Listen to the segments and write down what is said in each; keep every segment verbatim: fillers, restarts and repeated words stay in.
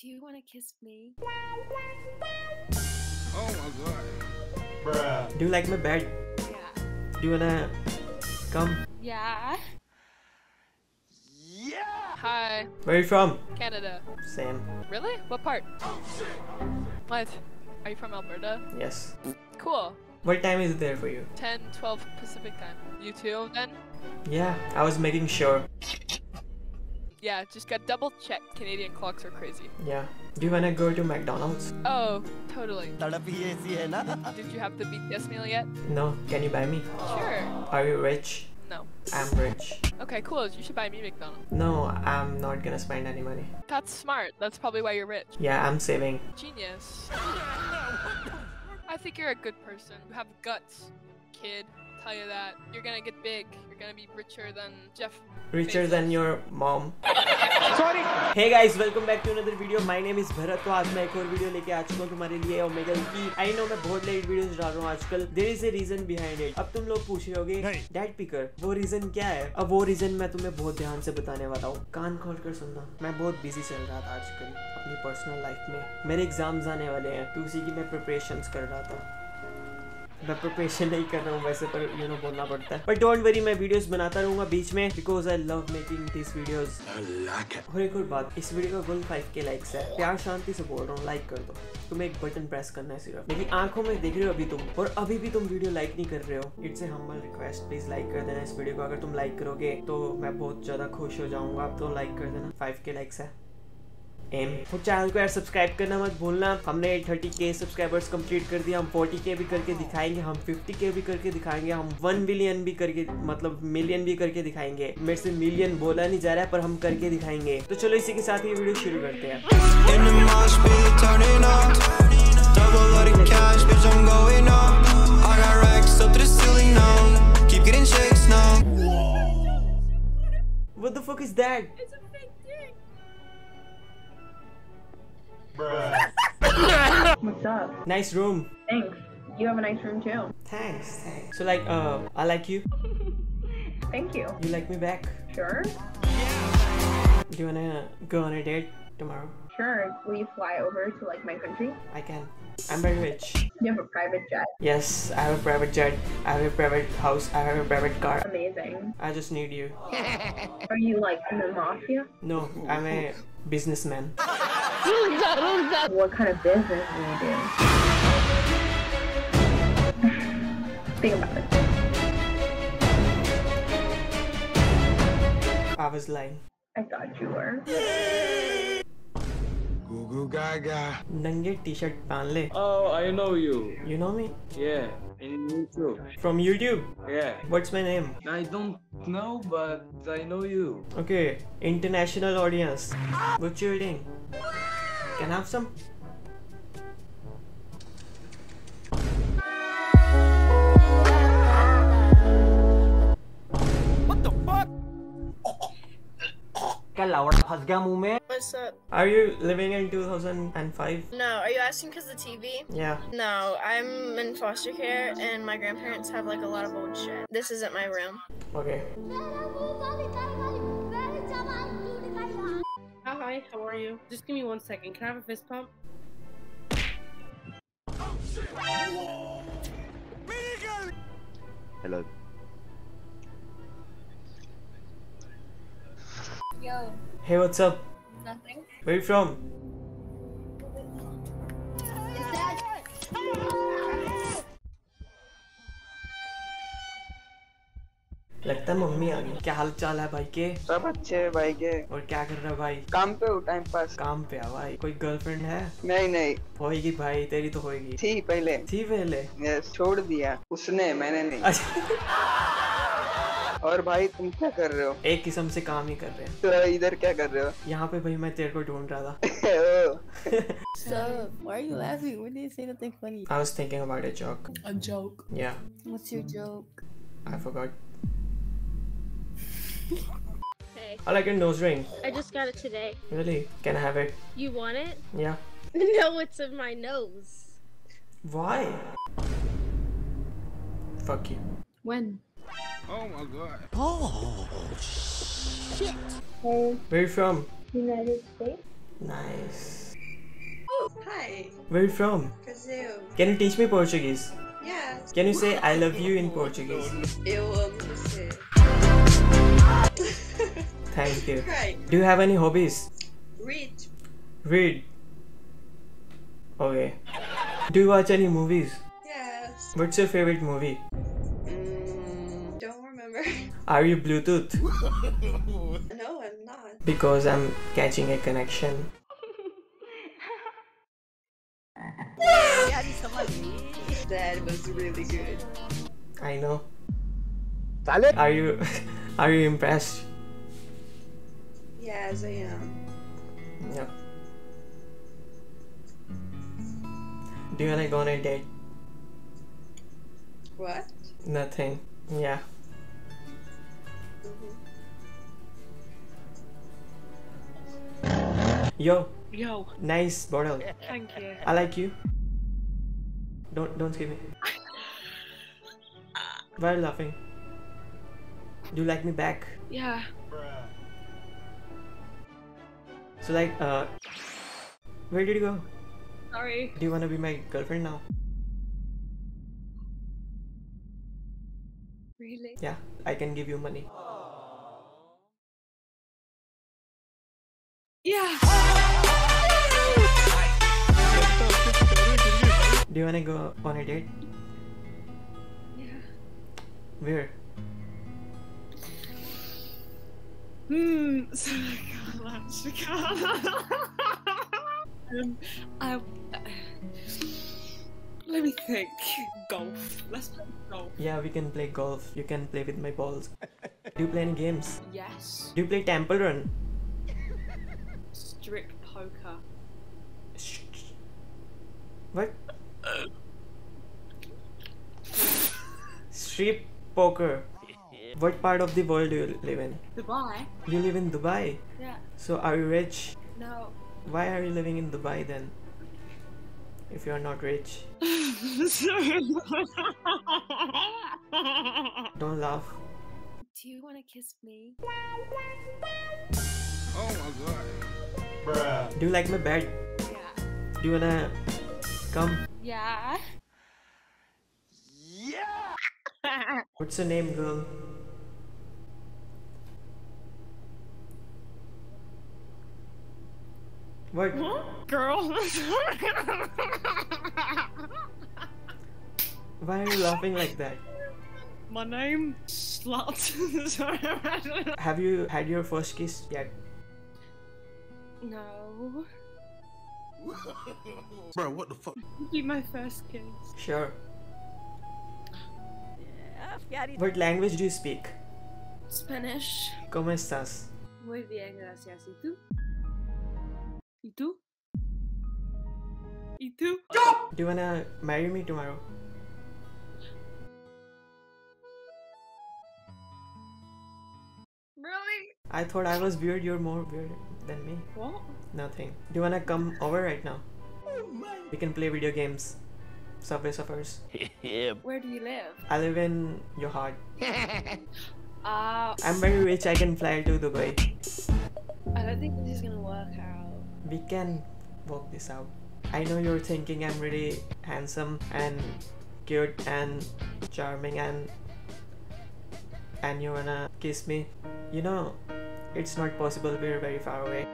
Do you want to kiss me? Oh my god. Bruh. Do you like my bed? Yeah. Do you wanna come? Yeah. Yeah! Hi. Where are you from? Canada. Same. Really? What part? Oh, shit. What? Are you from Alberta? Yes. Cool. What time is it there for you? ten, twelve Pacific time. You too then? Yeah, I was making sure. Yeah, just got double checked. Canadian clocks are crazy. Yeah. Do you wanna go to McDonald's? Oh, totally. Did you have the B T S meal yet? No. Can you buy me? Sure. Are you rich? No. I'm rich. Okay, cool. You should buy me McDonald's. No, I'm not gonna spend any money. That's smart. That's probably why you're rich. Yeah, I'm saving. Genius. I think you're a good person. You have guts, kid. I'll tell you that. You're gonna get big. You're gonna be richer than Jeff. Richer Bezos. Than your mom. Sorry. Hey guys, welcome back to another video. My name is Bharat. So आज मैं एक और video लेके आ चुका हूँ तुम्हारे लिए और मेरे लिए. I know मैं बहुत late videos डाल रहा हूँ आजकल. There is a reason behind it. अब तुम लोग पूछ रहे होगे, Dad Picker, वो reason क्या है? अब वो reason मैं तुम्हें बहुत ध्यान से बताने वाला हूँ. कान खोल कर सुनना. मैं बहुत busy चल रहा था आजकल अपनी personal life में. मेरे exams आने वाले हैं. तो उसी की मैं preparations कर रहा था. मैं प्रिपरेशन नहीं कर रहा हूँ वैसे पर यू नो बोलना पड़ता है बट डोंट वरी मैं वीडियोस बनाता रहूँगा बीच में because I love making this videos और एक और बात इस वीडियो का गोल फाइव के लाइक्स है प्यार शांति से बोल रहा हूँ लाइक कर दो तुम्हें एक बटन प्रेस करना है सिर्फ लेकिन आंखों में देख रहे हो अभी तुम और अभी भी तुम वीडियो लाइक नहीं कर रहे हो it's a humble request please like कर देना इस वीडियो को अगर तुम लाइक करोगे तो मैं बहुत ज़्यादा खुश हो जाऊँगा आप तो लाइक कर देना फाइव के लाइक्स है तो चैनल को यार सब्सक्राइब करना मत भूलना हमने थर्टी के सब्सक्राइबर्स कंप्लीट कर दिया हम फोर्टी के भी करके दिखाएंगे हम फिफ्टी के भी करके दिखाएंगे हम वन बिलियन भी करके मतलब मिलियन भी करके दिखाएंगे मेरे से मिलियन बोला नहीं जा रहा है पर हम करके दिखाएंगे तो चलो इसी के साथ ये वीडियो शुरू करते हैं What's up? Nice room. Thanks. You have a nice room too. Thanks. Thanks. So like, uh, I like you. Thank you. You like me back? Sure. Do you wanna go on a date tomorrow? Sure. Will you fly over to like my country? I can. I'm very rich. You have a private jet? Yes, I have a private jet. I have a private house. I have a private car. Amazing. I just need you. Are you like in the mafia? No, I'm a businessman. What kind of business do you do? Think about it. I was lying. I thought you were. Goo goo gaga. Nange t-shirt panle. Oh, I know you. You know me? Yeah. In YouTube. From YouTube? Yeah. What's my name? I don't know, but I know you. Okay. International audience. What's your name? Can I have some? What the fuck? What's up? Are you living in two thousand five? No, are you asking because of the T V? Yeah. No, I'm in foster care and my grandparents have like a lot of old shit. This isn't my room. Okay. Hi, how are you? Just give me one second. Can I have a fist pump? Oh, shit. Hello. Yo. Hey, what's up? Nothing. Where are you from? Is that... लगता है mummy आ गई क्या हाल चाल है भाई के सब अच्छे है भाई के और क्या कर रहा है भाई काम पे हो टाइम पास काम पे आ भाई कोई गर्लफ्रेंड है नहीं नहीं होएगी भाई तेरी तो होएगी थी पहले थी पहले यस छोड़ दिया उसने मैंने नहीं और भाई तुम क्या कर रहे हो एक किस्म से काम ही कर रहे हो तो इधर क्या कर रहे हो यहाँ पे भाई मैं तेरे को ढूंढ रहा था So, why are you laughing? Why did you say nothing funny? I was thinking about a joke. A joke? Yeah. What's your joke? I forgot. Hey. I like your nose ring. I just got it today. Really? Can I have it? You want it? Yeah. No, it's in my nose. Why? Fuck you. When? Oh my god. Oh shit. Hey. Where are you from? United States. Nice. Oh, hi. Where are you from? Brazil. Can you teach me Portuguese? Yeah. Can you say I love you in Portuguese? Eu amo você. Thank you. Right. Do you have any hobbies? Read. Read. Okay. Do you watch any movies? Yes. What's your favorite movie? Mm, don't remember. Are you Bluetooth? No, I'm not. Because I'm catching a connection. That was really good. I know. Are you are you impressed? Yes, I am. Yep. Do you wanna go on a date? What? Nothing. Yeah. Mm-hmm. Yo. Yo. Nice bottle. Thank you. I like you. Don't don't skip me. Why are you laughing? Do you like me back? Yeah. So like, uh, where did you go? Sorry. Do you wanna be my girlfriend now? Really? Yeah, I can give you money. Yeah. Do you wanna go on a date? Yeah. Where? Hmm. Um, I, uh, let me think. Golf. Let's play golf. Yeah, we can play golf. You can play with my balls. Do you play any games? Yes. Do you play Temple Run? Strip poker. What? Strip poker. What part of the world do you live in? Dubai. You live in Dubai? Yeah. So are you rich? No. Why are you living in Dubai then? If you are not rich. Sorry. Don't laugh. Do you want to kiss me? Oh my god. Bruh. Do you like my bed? Yeah. Do you wanna come? Yeah. Yeah. What's your name, girl? What? Huh? Girl? Why are you laughing like that? My name? Slut. Have you had your first kiss yet? No. Bro, what the fuck? Be my first kiss. Sure. Yeah. What language do you speak? Spanish. ¿Cómo estás? Muy bien, gracias. ¿Y tú? You too? You too? Go! Do you wanna marry me tomorrow? Really? I thought I was weird, you're more weird than me. What? Nothing. Do you wanna come over right now? Oh my. We can play video games. Subway Surfers. Where do you live? I live in your heart. uh, I'm very rich, I can fly to Dubai. I don't think this is gonna work out. We can work this out. I know you're thinking I'm really handsome and cute and charming and and you wanna kiss me. You know, it's not possible, we're very far away.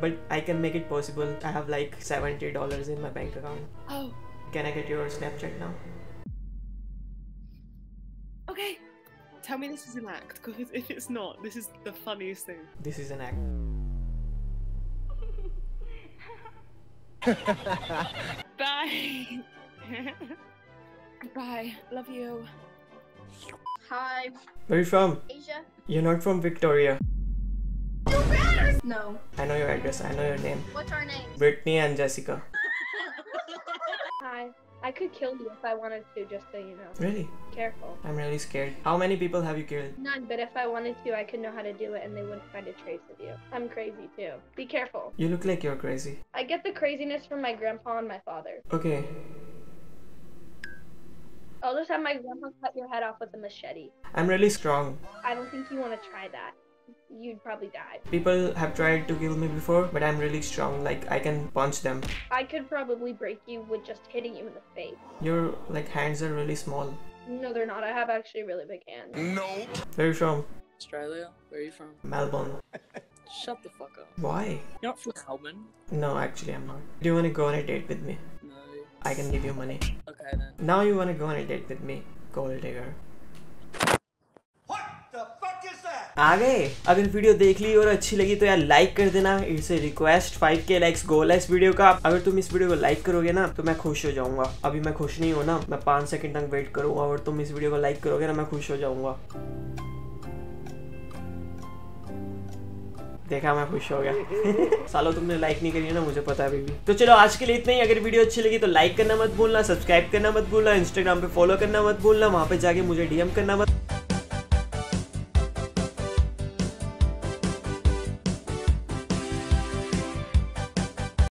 But I can make it possible. I have like seventy dollars in my bank account. Oh. Can I get your Snapchat now? Okay. Tell me this is an act, because if it's not, this is the funniest thing. This is an act. Bye. Bye. Love you. Hi. Where are you from? Asia. You're not from Victoria. You better. No. I know your address. I know your name. What's our name? Brittany and Jessica. Hi. I could kill you if I wanted to, just so you know. Really? Careful. I'm really scared. How many people have you killed? None, but if I wanted to, I could know how to do it and they wouldn't find a trace of you. I'm crazy too. Be careful. You look like you're crazy. I get the craziness from my grandpa and my father. Okay. I'll just have my grandpa cut your head off with a machete. I'm really strong. I don't think you want to try that. you'd probably die. People have tried to kill me before, but I'm really strong. Like, I can punch them. I could probably break you with just hitting you in the face. Your, like, hands are really small. No, they're not. I have actually really big hands. No. Where are you from? Australia. Where are you from? Melbourne. Shut the fuck up. Why? You're not from Melbourne. No, actually, I'm not. Do you want to go on a date with me? No. I can give you money. Okay, then. Now you want to go on a date with me, gold digger. आ गए। अगर video देख ली और अच्छी लगी तो यार like कर देना। It's a request, five K likes goal है इस वीडियो का। अगर तुम इस वीडियो को लाइक करोगे ना तो मैं खुश हो जाऊंगा। अभी मैं खुश नहीं होना, मैं पाँच सेकंड तक वेट करूंगा और तुम इस वीडियो को लाइक करोगे ना मैं खुश हो जाऊंगा। देखा, मैं खुश हो गया। सालों तुमने लाइक नहीं करी है ना, मुझे पता है बेबी। तो चलो आज के लिए इतना ही। अगर वीडियो अच्छी लगी तो लाइक करना मत भूलना, सब्सक्राइब करना मत भूलना, इंस्टाग्राम पे फॉलो करना मत भूलना, वहाँ पे जाके मुझे डी एम करना मत।